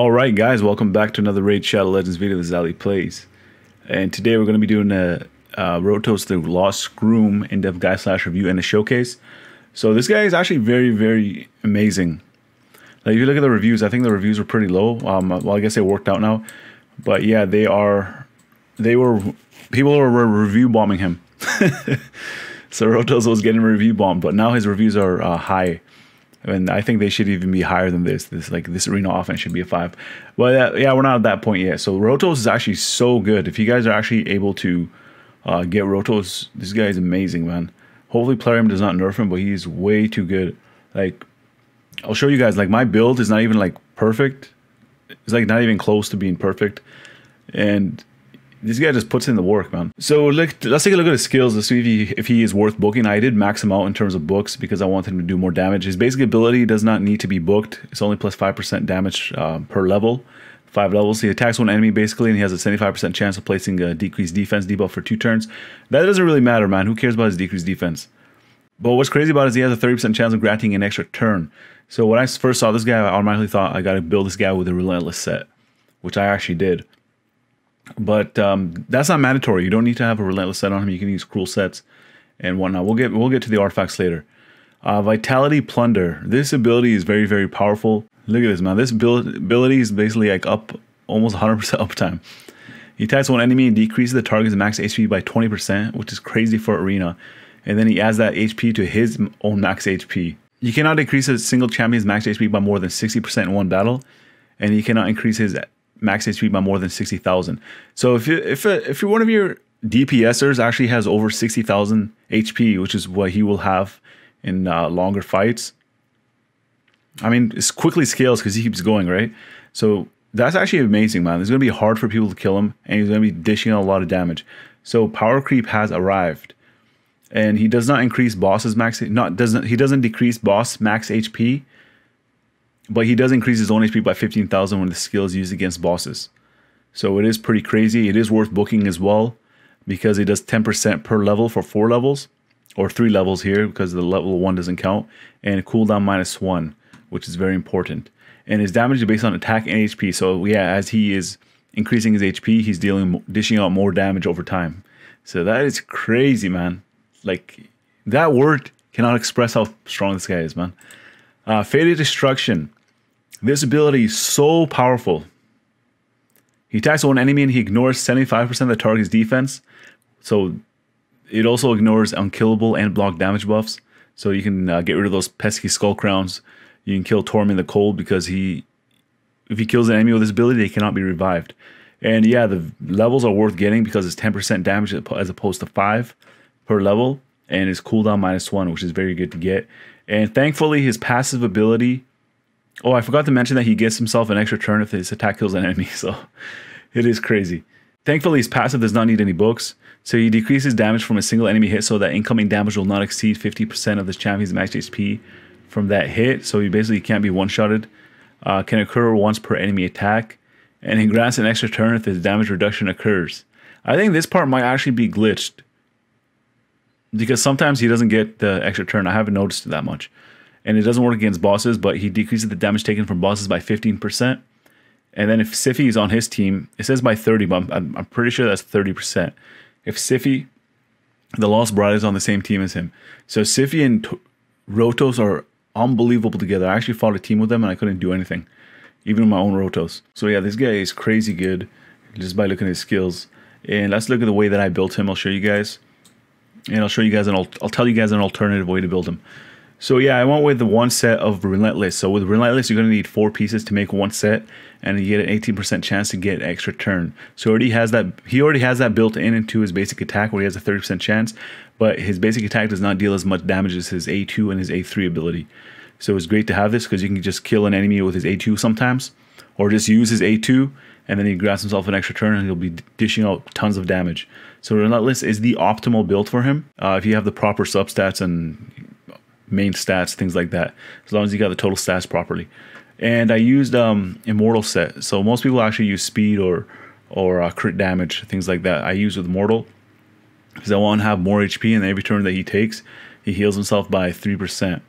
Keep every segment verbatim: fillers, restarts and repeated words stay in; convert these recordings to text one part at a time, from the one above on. Alright guys, welcome back to another Raid Shadow Legends video. This is AliPlays. And today we're going to be doing a uh, Rotos the Lost Groom in-depth guide slash review and a showcase. So this guy is actually very, very amazing. Like, if you look at the reviews, I think the reviews were pretty low. Um, well, I guess they worked out now. But yeah, they are... They were... People were review bombing him. So Rotos was getting review bombed, but now his reviews are uh, high. And I think they should even be higher than this. This like this arena offense should be a five. Well, uh, yeah, we're not at that point yet. So Rotos is actually so good. If you guys are actually able to uh, get Rotos, this guy is amazing, man. Hopefully Plarium does not nerf him, but he is way too good. Like, I'll show you guys. Like, my build is not even like perfect. It's like not even close to being perfect. And this guy just puts in the work, man. So look, let's take a look at his skills. Let's see if he, if he is worth booking. I did max him out in terms of books because I wanted him to do more damage. His basic ability does not need to be booked. It's only plus five percent damage uh, per level. Five levels. He attacks one enemy basically, and he has a seventy-five percent chance of placing a decreased defense debuff for two turns. That doesn't really matter, man. Who cares about his decreased defense? But what's crazy about it is he has a thirty percent chance of granting an extra turn. So when I first saw this guy, I automatically thought I got to build this guy with a Relentless set, which I actually did. But um, that's not mandatory. You don't need to have a Relentless set on him. You can use Cruel sets and whatnot. We'll get we'll get to the artifacts later. Uh, Vitality Plunder. This ability is very, very powerful. Look at this, man. This build, ability is basically like up almost one hundred percent uptime. He attacks one enemy and decreases the target's max H P by twenty percent, which is crazy for Arena. And then he adds that H P to his own max H P. You cannot decrease a single champion's max H P by more than sixty percent in one battle, and you cannot increase his max H P by more than sixty thousand. So if you, if if you're one of your DPSers actually has over sixty thousand H P, which is what he will have in uh, longer fights. I mean, it quickly scales because he keeps going, right? So that's actually amazing, man. It's going to be hard for people to kill him, and he's going to be dishing out a lot of damage. So power creep has arrived, and he does not increase boss's max. Not doesn't he doesn't decrease boss max H P. But he does increase his own H P by fifteen thousand when the skill is used against bosses. So it is pretty crazy. It is worth booking as well, because it does ten percent per level for four levels. Or three levels here, because the level one doesn't count. And cooldown minus one, which is very important. And his damage is based on attack and H P. So yeah, as he is increasing his H P, he's dealing, dishing out more damage over time. So that is crazy, man. Like, that word cannot express how strong this guy is, man. Uh, Fated Destruction. This ability is so powerful. He attacks one enemy and he ignores seventy-five percent of the target's defense. So it also ignores unkillable and block damage buffs. So you can uh, get rid of those pesky skull crowns. You can kill Tormund the Cold, because he, if he kills an enemy with this ability, they cannot be revived. And yeah, the levels are worth getting because it's ten percent damage as opposed to five per level. And his cooldown minus one, which is very good to get. And thankfully, his passive ability... Oh, I forgot to mention that he gets himself an extra turn if his attack kills an enemy, so it is crazy. Thankfully, his passive does not need any books, so he decreases damage from a single enemy hit so that incoming damage will not exceed fifty percent of the champion's max H P from that hit, so he basically can't be one-shotted, uh, can occur once per enemy attack, and he grants an extra turn if his damage reduction occurs. I think this part might actually be glitched, because sometimes he doesn't get the extra turn. I haven't noticed it that much. And it doesn't work against bosses, but he decreases the damage taken from bosses by fifteen percent. And then if Siphi is on his team, it says by thirty, but I'm, I'm pretty sure that's thirty percent. If Siphi, the Lost Bride, is on the same team as him. So Siphi and T Rotos are unbelievable together. I actually fought a team with them and I couldn't do anything. Even with my own Rotos. So yeah, this guy is crazy good just by looking at his skills. And let's look at the way that I built him. I'll show you guys. And I'll show you guys an I'll tell you guys an alternative way to build him. So yeah, I went with the one set of Relentless. So with Relentless, you're going to need four pieces to make one set, and you get an eighteen percent chance to get an extra turn. So he already has that, he already has that built in into his basic attack, where he has a thirty percent chance, but his basic attack does not deal as much damage as his A two and his A three ability. So it's great to have this, because you can just kill an enemy with his A two sometimes, or just use his A two, and then he grabs himself an extra turn and he'll be dishing out tons of damage. So Relentless is the optimal build for him, uh, if you have the proper substats and main stats, things like that, as long as you got the total stats properly. And I used um Immortal set, so most people actually use speed or or uh, crit damage, things like that. I use with Immortal because I want to have more H P, and every turn that he takes, he heals himself by three percent.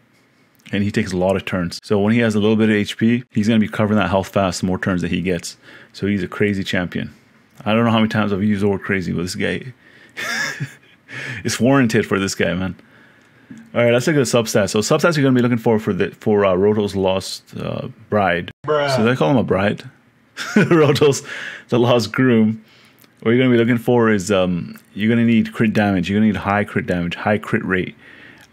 and he takes a lot of turns. So when he has a little bit of H P, he's going to be covering that health fast the more turns that he gets. So he's a crazy champion. I don't know how many times I've used the word crazy, but this guy, it's warranted for this guy, man. All right, let's look at the substats. So substats you're going to be looking for for the for uh, Rotos Lost uh, Bride. Bruh. So they call him a bride. Rotos the Lost Groom. What you're going to be looking for is um, you're going to need crit damage. You're going to need high crit damage, high crit rate,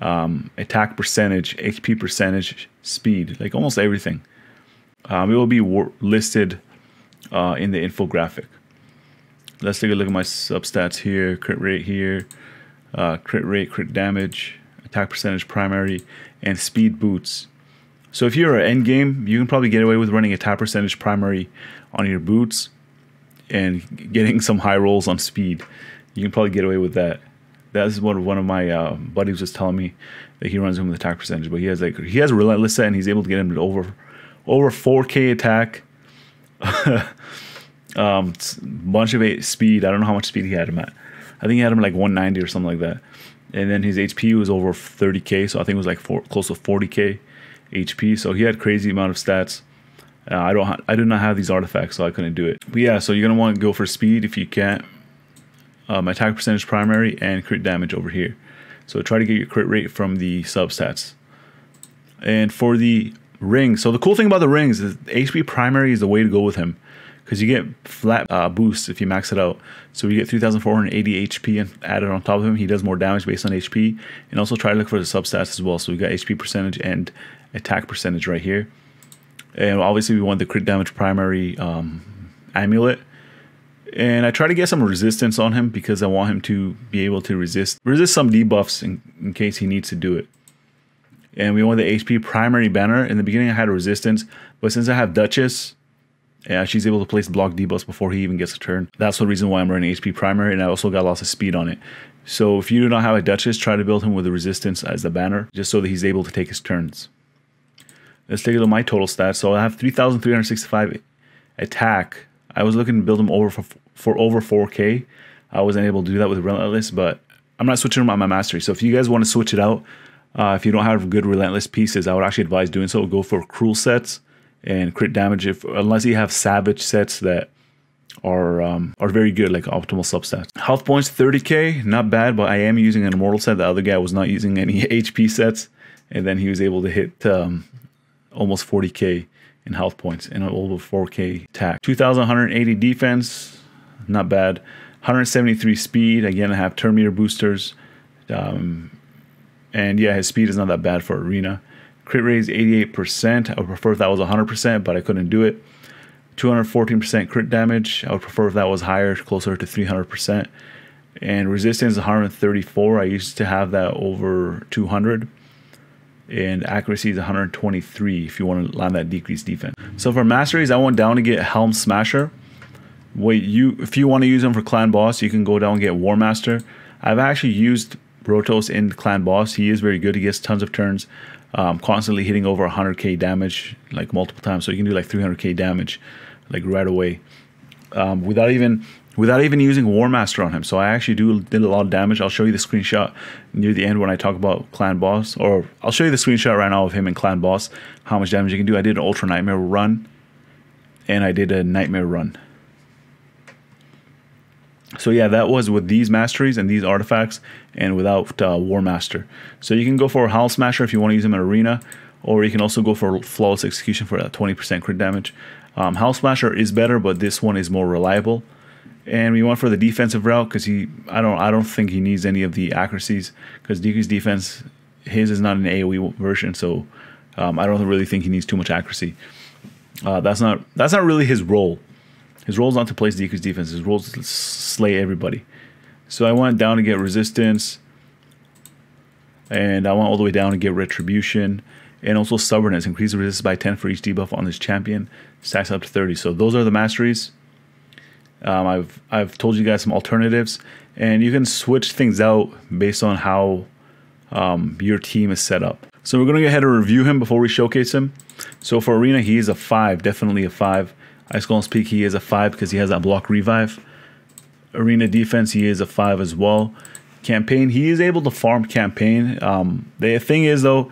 um, attack percentage, H P percentage, speed, like almost everything. Um, it will be war listed uh, in the infographic. Let's take a look at my substats here. Crit rate here, uh, crit rate, crit damage, attack percentage primary, and speed boots. So if you're an end game, you can probably get away with running attack percentage primary on your boots and getting some high rolls on speed. You can probably get away with that. That's what one of my uh, buddies was telling me, that he runs him with attack percentage, but he has like he has a relentless set and he's able to get him to over over four K attack. Um, bunch of eight speed. I don't know how much speed he had him at. I think he had him like one ninety or something like that. And then his H P was over thirty K, so I think it was like four, close to forty K H P. So he had crazy amount of stats. Uh, I don't, ha I do not have these artifacts, so I couldn't do it. But yeah, so you're gonna want to go for speed if you can't. Um, attack percentage primary and crit damage over here. So try to get your crit rate from the substats. And for the rings, so the cool thing about the rings is H P primary is the way to go with him, because you get flat uh, boosts if you max it out. So you get three thousand four hundred eighty H P and added on top of him. He does more damage based on H P. And also try to look for the substats as well. So we got H P percentage and attack percentage right here. And obviously we want the crit damage primary um, amulet. And I try to get some resistance on him because I want him to be able to resist resist some debuffs in, in case he needs to do it. And we want the H P primary banner. In the beginning I had a resistance, but since I have Duchess, yeah, she's able to place block debuffs before he even gets a turn. That's the reason why I'm running H P primary, and I also got lots of speed on it. So if you do not have a Duchess, try to build him with the resistance as the banner, just so that he's able to take his turns. Let's take a look at my total stats. So I have three thousand three hundred sixty-five attack. I was looking to build him over for, for over four K. I wasn't able to do that with Relentless, but I'm not switching him on my mastery. So if you guys want to switch it out, uh, if you don't have good Relentless pieces, I would actually advise doing so. Go for Cruel sets and crit damage, if unless you have Savage sets that are um, are very good, like optimal substats. Health points thirty K, not bad, but I am using an Immortal set. The other guy was not using any H P sets, and then he was able to hit um, almost forty K in health points and over four K attack. two thousand one hundred eighty defense, not bad. one hundred seventy-three speed. Again, I have turn meter boosters, um, and yeah, his speed is not that bad for arena. Crit rate is eighty-eight percent. I would prefer if that was one hundred percent, but I couldn't do it. two hundred fourteen percent crit damage. I would prefer if that was higher, closer to three hundred percent. And resistance is one hundred thirty-four. I used to have that over two hundred. And accuracy is one hundred twenty-three if you want to land that decreased defense. So for masteries, I went down to get Helm Smasher. Wait, you if you want to use them for clan boss, you can go down and get Warmaster. I've actually used Rotos in clan boss. He is very good. He gets tons of turns. Um, constantly hitting over one hundred K damage, like multiple times, so you can do like three hundred K damage, like right away, um, without even without even using Warmaster on him. So I actually do did a lot of damage. I'll show you the screenshot near the end when I talk about clan boss, or I'll show you the screenshot right now of him and clan boss, how much damage you can do. I did an Ultra Nightmare run, and I did a Nightmare run. So yeah, that was with these masteries and these artifacts and without uh, Warmaster. So you can go for Howl Smasher if you want to use him in Arena, or you can also go for Flawless Execution for that twenty percent crit damage. Um, Howl Smasher is better, but this one is more reliable. And we want for the defensive route because he, I don't, I don't think he needs any of the accuracies, because Diku's defense, his is not an AoE version, so um, I don't really think he needs too much accuracy. Uh, that's not, that's not really his role. His role is not to place Deku's defense. His role is to slay everybody. So I went down to get resistance, and I went all the way down to get retribution, and also stubbornness. Increase the resistance by ten for each debuff on this champion. Stacks up to thirty. So those are the masteries. Um, I've I've told you guys some alternatives, and you can switch things out based on how um, your team is set up. So we're gonna go ahead and review him before we showcase him. So for arena, he is a five, definitely a five. Ice Golem's Peak, he is a five because he has that block revive. Arena defense, he is a five as well. Campaign, he is able to farm campaign. Um, the thing is though,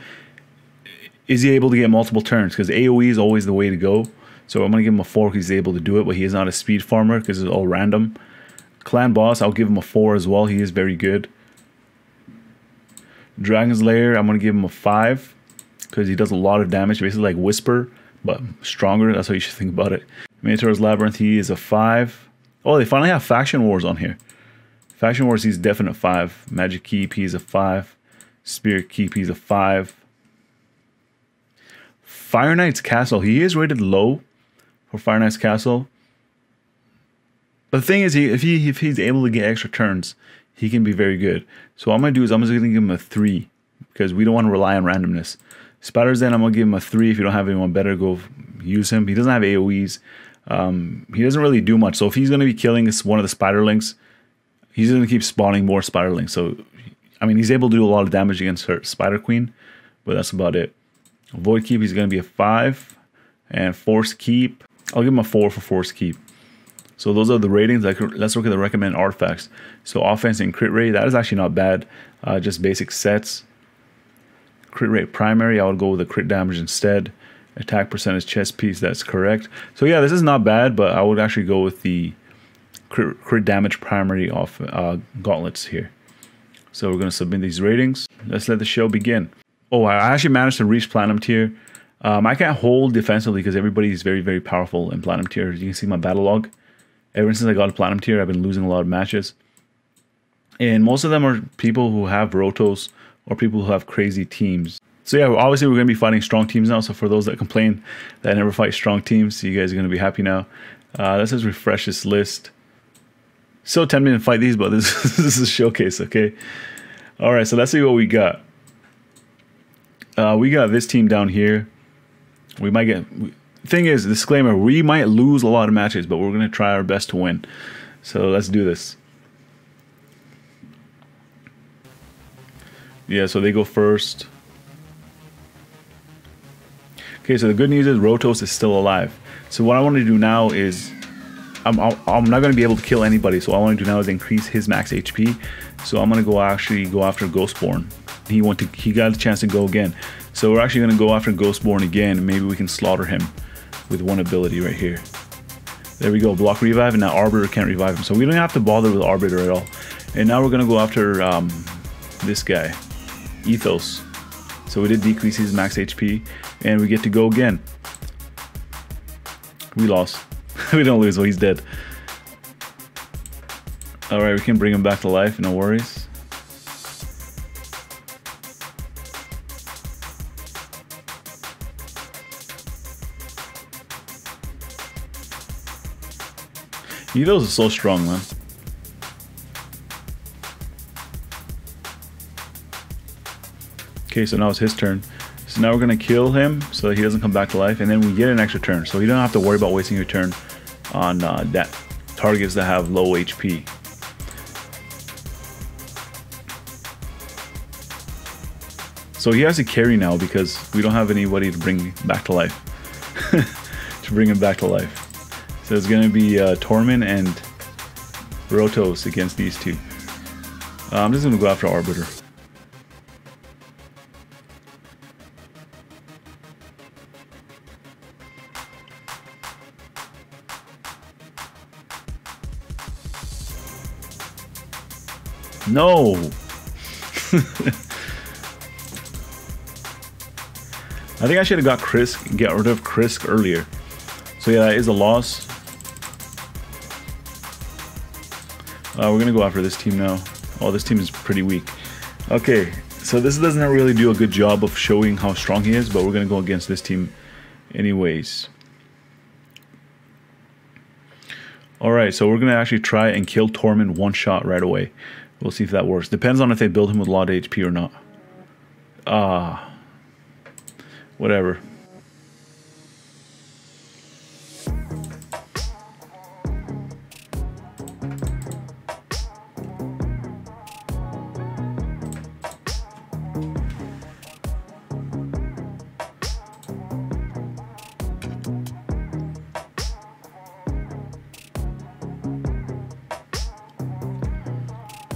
Is he able to get multiple turns? Because AoE is always the way to go. So I'm going to give him a four because he's able to do it, but he is not a speed farmer because it's all random. Clan boss, I'll give him a four as well. He is very good. Dragon's Lair, I'm going to give him a five because he does a lot of damage. Basically like Whisper, but stronger. That's how you should think about it. Minotaur's Labyrinth, he is a five. Oh, they finally have Faction Wars on here. Faction Wars, he's definite five. Magic Keep, he's a five. Spirit Keep, he's a five. Fire Knight's Castle, he is rated low for Fire Knight's Castle. But the thing is, he, if, he, if he's able to get extra turns, he can be very good. So what I'm going to do is I'm just going to give him a three because we don't want to rely on randomness. Spiders, then I'm going to give him a three. If you don't have anyone better, go use him. He doesn't have AoEs. Um, he doesn't really do much. So if he's going to be killing one of the Spiderlings, he's going to keep spawning more Spiderlings. So, I mean, he's able to do a lot of damage against her Spider Queen, but that's about it. Void Keep, he's going to be a five. And Force Keep, I'll give him a four for Force Keep. So those are the ratings. Let's look at the recommended artifacts. So offense and crit rate, that is actually not bad. Uh, just basic sets. Crit rate primary, I would go with the crit damage instead. Attack percentage chest piece, that's correct. So yeah, this is not bad, but I would actually go with the crit, crit damage primary off uh, gauntlets here. So we're going to submit these ratings. Let's let the show begin. Oh, I actually managed to reach Platinum tier. Um, I can't hold defensively because everybody is very, very powerful in Platinum tier. You can see my battle log. Ever since I got Platinum tier, I've been losing a lot of matches. And most of them are people who have Rotos or people who have crazy teams. So yeah, obviously we're going to be fighting strong teams now. So for those that complain that I never fight strong teams, you guys are going to be happy now. Uh, let's just refresh this list. Still tempted to fight these, but this, this is a showcase, okay? All right, so let's see what we got. Uh, we got this team down here. We might get... We, thing is, disclaimer, we might lose a lot of matches, but we're going to try our best to win. So let's do this. Yeah, so they go first. Okay, so the good news is Rotos is still alive. So what I want to do now is... I'm, I'm not going to be able to kill anybody, so what I want to do now is increase his max H P. So I'm going to go actually go after Ghostborn. He went to, he got a chance to go again. So we're actually going to go after Ghostborn again. Maybe we can slaughter him with one ability right here. There we go. Block revive, and now Arbiter can't revive him. So we don't have to bother with Arbiter at all. And now we're going to go after um, this guy, Ethos. So we did decrease his max H P, and we get to go again. We lost. We don't lose, well, he's dead. Alright, we can bring him back to life, no worries. Ethos is so strong, man. Okay, so now it's his turn. So now we're gonna kill him so that he doesn't come back to life, and then we get an extra turn. So you don't have to worry about wasting your turn on uh, that targets that have low H P. So he has to carry now because we don't have anybody to bring back to life. to bring him back to life. So it's going to be uh, Tormund and Rotos against these two. Uh, I'm just going to go after Arbiter. No! I think I should have got Krisk, get rid of Krisk earlier. So yeah, that is a loss. Uh, we're gonna go after this team now. Oh, this team is pretty weak. Okay, so this doesn't really do a good job of showing how strong he is, but we're gonna go against this team anyways. Alright, so we're gonna actually try and kill Tormund one shot right away. We'll see if that works. Depends on if they build him with a lot of H P or not. Ah, uh, whatever.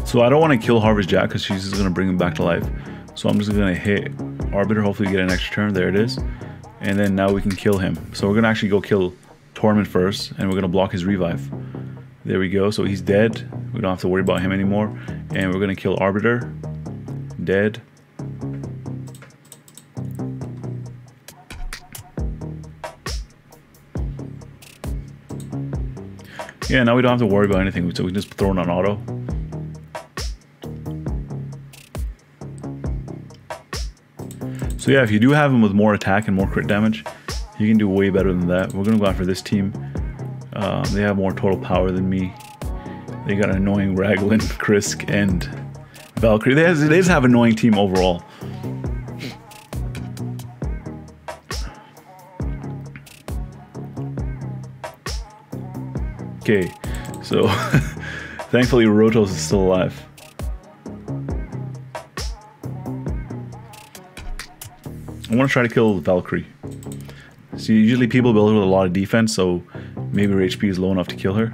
So I don't want to kill Harvest Jack because she's just going to bring him back to life. So I'm just going to hit Arbiter, hopefully we get an extra turn. There it is. And then now we can kill him. So we're going to actually go kill Tormund first, and we're going to block his revive. There we go. So he's dead. We don't have to worry about him anymore. And we're going to kill Arbiter. Dead. Yeah, now we don't have to worry about anything, so we can just throw it on auto. So yeah, if you do have him with more attack and more crit damage, you can do way better than that. We're going to go after this team. Um, they have more total power than me. They got an annoying Raglan, Krisk, and Valkyrie. They, has, they just have an annoying team overall. Okay, so thankfully Rotos is still alive. I want to try to kill Valkyrie. See, usually people build her with a lot of defense, so maybe her H P is low enough to kill her.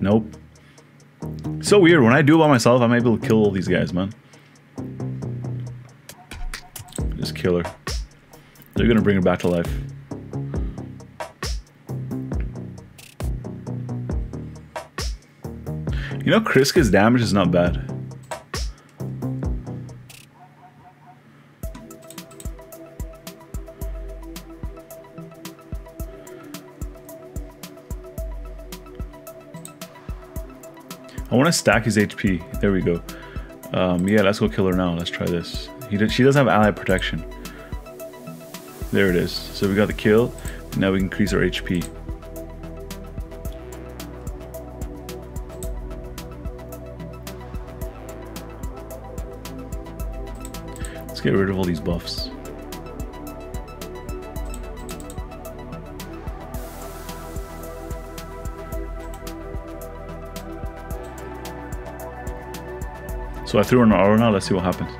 Nope. So weird, when I do it by myself, I'm able to kill all these guys, man. Just kill her. They're gonna bring her back to life. You know, Kriska's damage is not bad. I want to stack his H P. There we go. Um, yeah, let's go kill her now. Let's try this. He did, she does have ally protection. There it is. So we got the kill. Now we increase our H P. Get rid of all these buffs. So I threw her an arrow now, let's see what happens.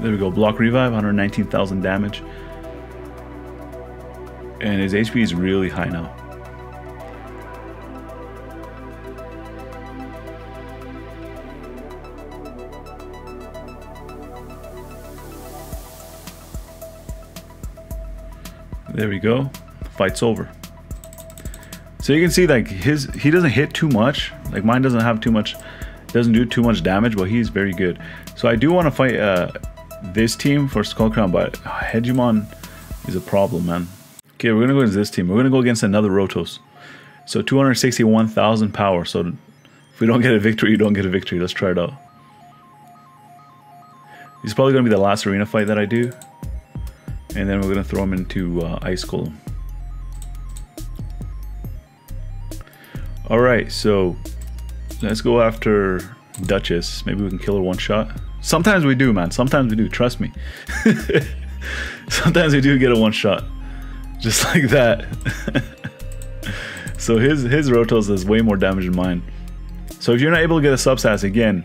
There we go, block revive, one hundred nineteen thousand damage. And his H P is really high now. There we go, fight's over. So you can see like his, he doesn't hit too much. Like mine doesn't have too much, doesn't do too much damage, but he's very good. So I do want to fight uh, this team for Skullcrown, but Hegemon is a problem, man. Okay, we're gonna go against this team. We're gonna go against another Rotos. So two hundred sixty-one thousand power. So if we don't get a victory, you don't get a victory. Let's try it out. This is probably gonna be the last arena fight that I do, and then we're gonna throw him into uh, Ice Golem. All right, so let's go after Duchess. Maybe we can kill her one shot. Sometimes we do, man. Sometimes we do. Trust me. Sometimes we do get a one shot, just like that. So his his Rotos does way more damage than mine. So if you're not able to get a substats again,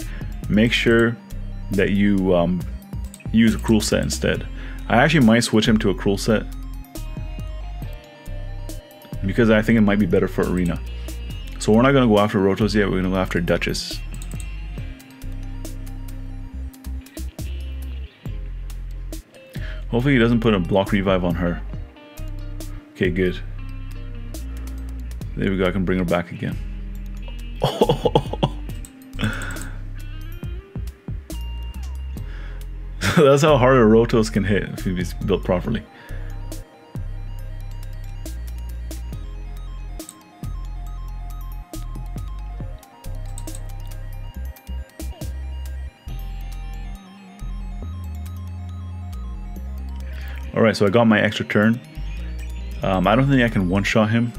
make sure that you um, use a Cruel set instead. I actually might switch him to a Cruel set because I think it might be better for arena. So we're not gonna go after Rotos yet. We're gonna go after Duchess. Hopefully he doesn't put a block revive on her. Okay, good. There we go, I can bring her back again. Oh. So that's how hard a Rotos can hit if he's built properly. Alright, so I got my extra turn. Um, I don't think I can one-shot him,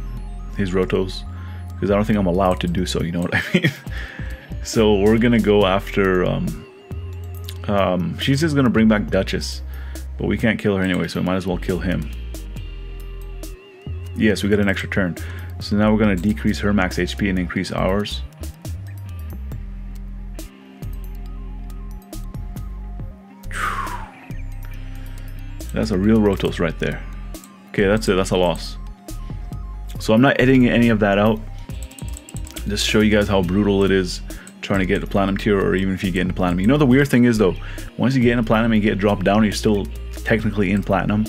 his Rotos, because I don't think I'm allowed to do so, you know what I mean? So we're going to go after... Um, um, she's just going to bring back Duchess, but we can't kill her anyway, so we might as well kill him. Yes, we get an extra turn. So now we're going to decrease her max H P and increase ours. That's a real Rotos right there. Okay, that's it. That's a loss. So I'm not editing any of that out. Just show you guys how brutal it is trying to get to Platinum tier, or even if you get into Platinum. You know, the weird thing is though, once you get into Platinum and you get dropped down, you're still technically in Platinum,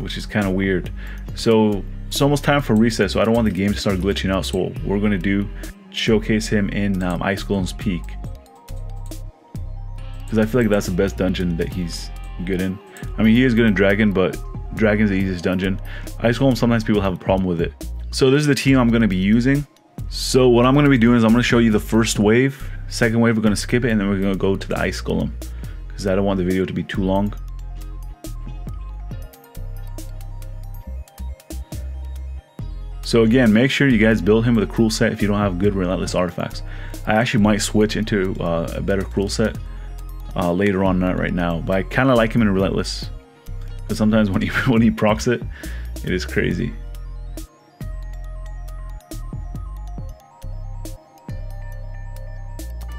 which is kind of weird. So it's almost time for reset, so I don't want the game to start glitching out. So what we're going to do, showcase him in um, Ice Golem's Peak, because I feel like that's the best dungeon that he's good in. I mean, he is good in Dragon, but Dragon's the easiest dungeon. Ice Golem, sometimes people have a problem with it. So this is the team I'm going to be using. So what I'm going to be doing is I'm going to show you the first wave. Second wave, we're going to skip it, and then we're going to go to the Ice Golem, because I don't want the video to be too long. So again, make sure you guys build him with a Cruel set if you don't have good Relentless artifacts. I actually might switch into uh, a better Cruel set uh, later on, not right now. But I kind of like him in Relentless, because sometimes when he, when he procs it, it is crazy.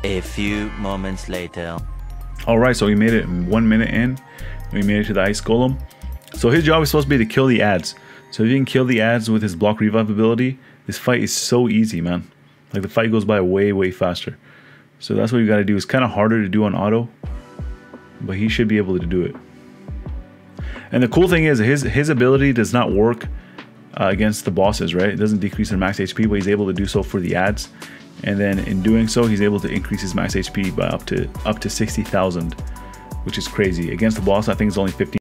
A few moments later. Alright, so we made it one minute in. We made it to the Ice Golem. So his job is supposed to be to kill the adds. So if you can kill the adds with his block revive ability, this fight is so easy, man. Like, the fight goes by way, way faster. So that's what you gotta do. It's kind of harder to do on auto, but he should be able to do it. And the cool thing is, his his ability does not work uh, against the bosses, right? It doesn't decrease their max H P, but he's able to do so for the adds. And then in doing so, he's able to increase his max H P by up to up to sixty thousand, which is crazy. Against the boss, I think it's only fifteen.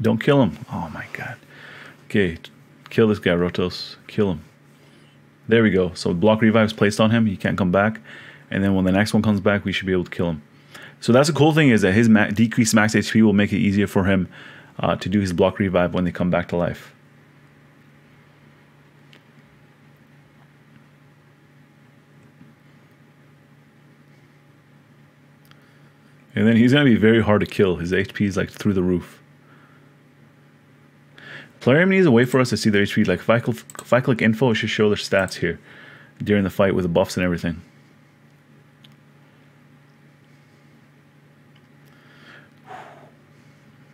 Don't kill him. Oh my god. Okay, kill this guy, Rotos. Kill him. There we go. So block revive is placed on him. He can't come back. And then when the next one comes back, we should be able to kill him. So that's the cool thing, is that his ma decreased max H P will make it easier for him uh, to do his block revive when they come back to life. And then he's going to be very hard to kill. His H P is like through the roof. Plarium needs a way for us to see their H P. Like, if I, click, if I click info, it should show their stats here during the fight with the buffs and everything.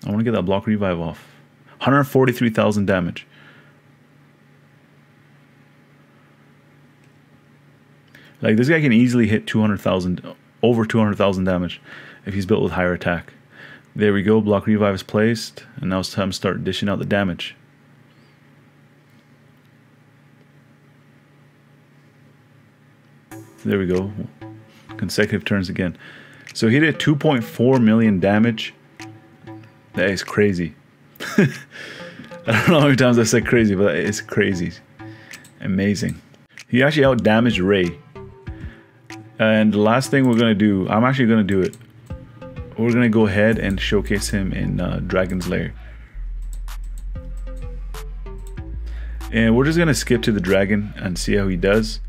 I want to get that block revive off. one hundred forty-three thousand damage. Like, this guy can easily hit two hundred thousand, over two hundred thousand damage if he's built with higher attack. There we go, block revive is placed, and now it's time to start dishing out the damage. There we go, consecutive turns again. So he did two point four million damage. That is crazy. I don't know how many times I said crazy, but it's crazy. Amazing. He actually out-damaged Ray. And the last thing we're gonna do, I'm actually gonna do it. We're gonna go ahead and showcase him in uh, Dragon's Lair, and we're just gonna skip to the dragon and see how he does.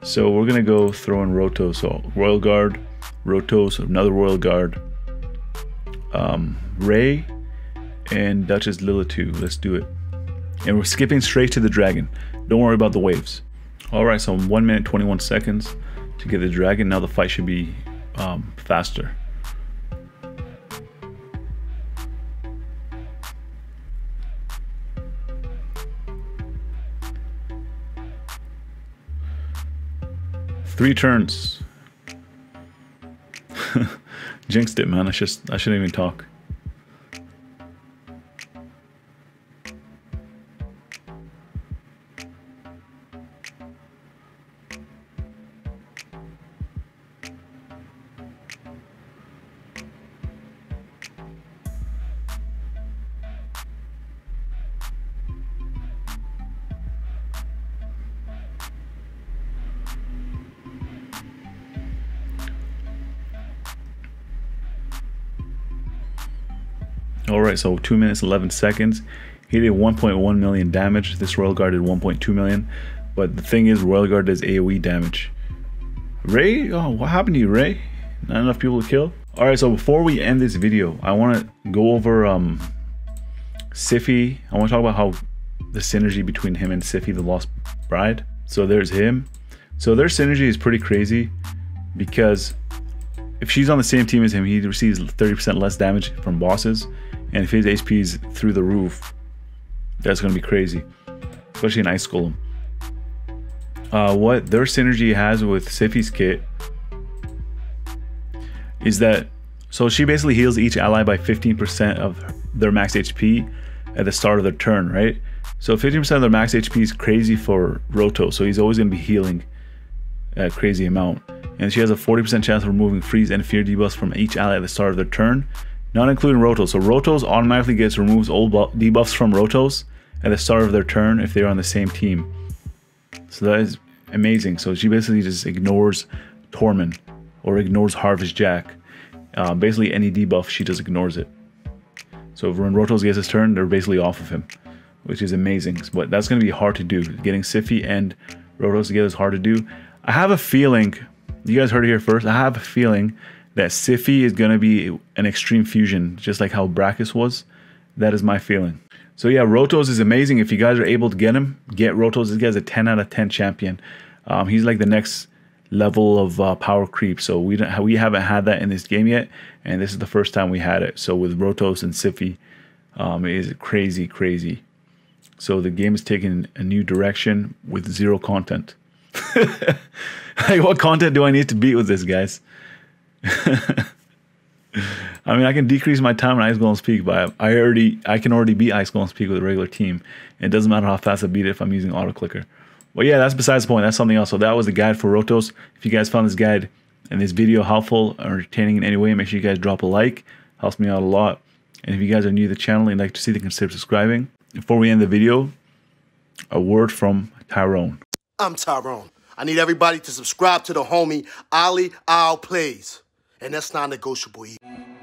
So we're gonna go throw in Rotos, so Royal Guard, Rotos, another Royal Guard, um, Ray, and Duchess Lilitu. Let's do it, and we're skipping straight to the dragon. Don't worry about the waves. All right, so one minute twenty-one seconds to get the dragon. Now the fight should be um, faster. Three turns. Jinxed it, man. I just I shouldn't even talk. Alright, so two minutes eleven seconds. He did one point one million damage. This Royal Guard did one point two million. But the thing is, Royal Guard does AoE damage. Ray? Oh, what happened to you, Ray? Not enough people to kill? Alright, so before we end this video, I want to go over um, Siphi. I want to talk about how the synergy between him and Siphi the Lost Bride. So there's him. So their synergy is pretty crazy because if she's on the same team as him, he receives thirty percent less damage from bosses. And if his H P is through the roof, that's going to be crazy. Especially in Ice Golem. Uh, what their synergy has with Siphi's kit is that, so she basically heals each ally by fifteen percent of their max H P at the start of their turn, right? So fifteen percent of their max H P is crazy for Roto, so he's always going to be healing a crazy amount. And she has a forty percent chance of removing freeze and fear debuffs from each ally at the start of their turn, not including Rotos. So Rotos automatically gets removes all debuffs from Rotos at the start of their turn if they're on the same team. So that is amazing. So she basically just ignores Tormund or ignores Harvest Jack. Uh, basically any debuff, she just ignores it. So when Rotos gets his turn, they're basically off of him, which is amazing. But that's going to be hard to do. Getting Siphi and Rotos together is hard to do. I have a feeling, you guys heard it here first, I have a feeling that Siphi is going to be an extreme fusion, just like how Brachus was. That is my feeling. So yeah, Rotos is amazing. If you guys are able to get him, get Rotos. This guy's a ten out of ten champion. Um, he's like the next level of uh, power creep. So we don't we haven't had that in this game yet, and this is the first time we had it. So with Rotos and Siphi, um, it is crazy, crazy. So the game is taking a new direction with zero content. Like, what content do I need to beat with this, guys? I mean, I can decrease my time on Ice Golem's Peak, but I already I can already beat Ice Golem's Peak with a regular team. It doesn't matter how fast I beat it if I'm using auto clicker. Well, yeah, that's besides the point. That's something else. So that was the guide for Rotos. If you guys found this guide and this video helpful or entertaining in any way, make sure you guys drop a like. Helps me out a lot. And if you guys are new to the channel and like to see, then consider subscribing. Before we end the video, a word from Tyrone. I'm Tyrone. I need everybody to subscribe to the homie AliPlays. And that's not negotiable either.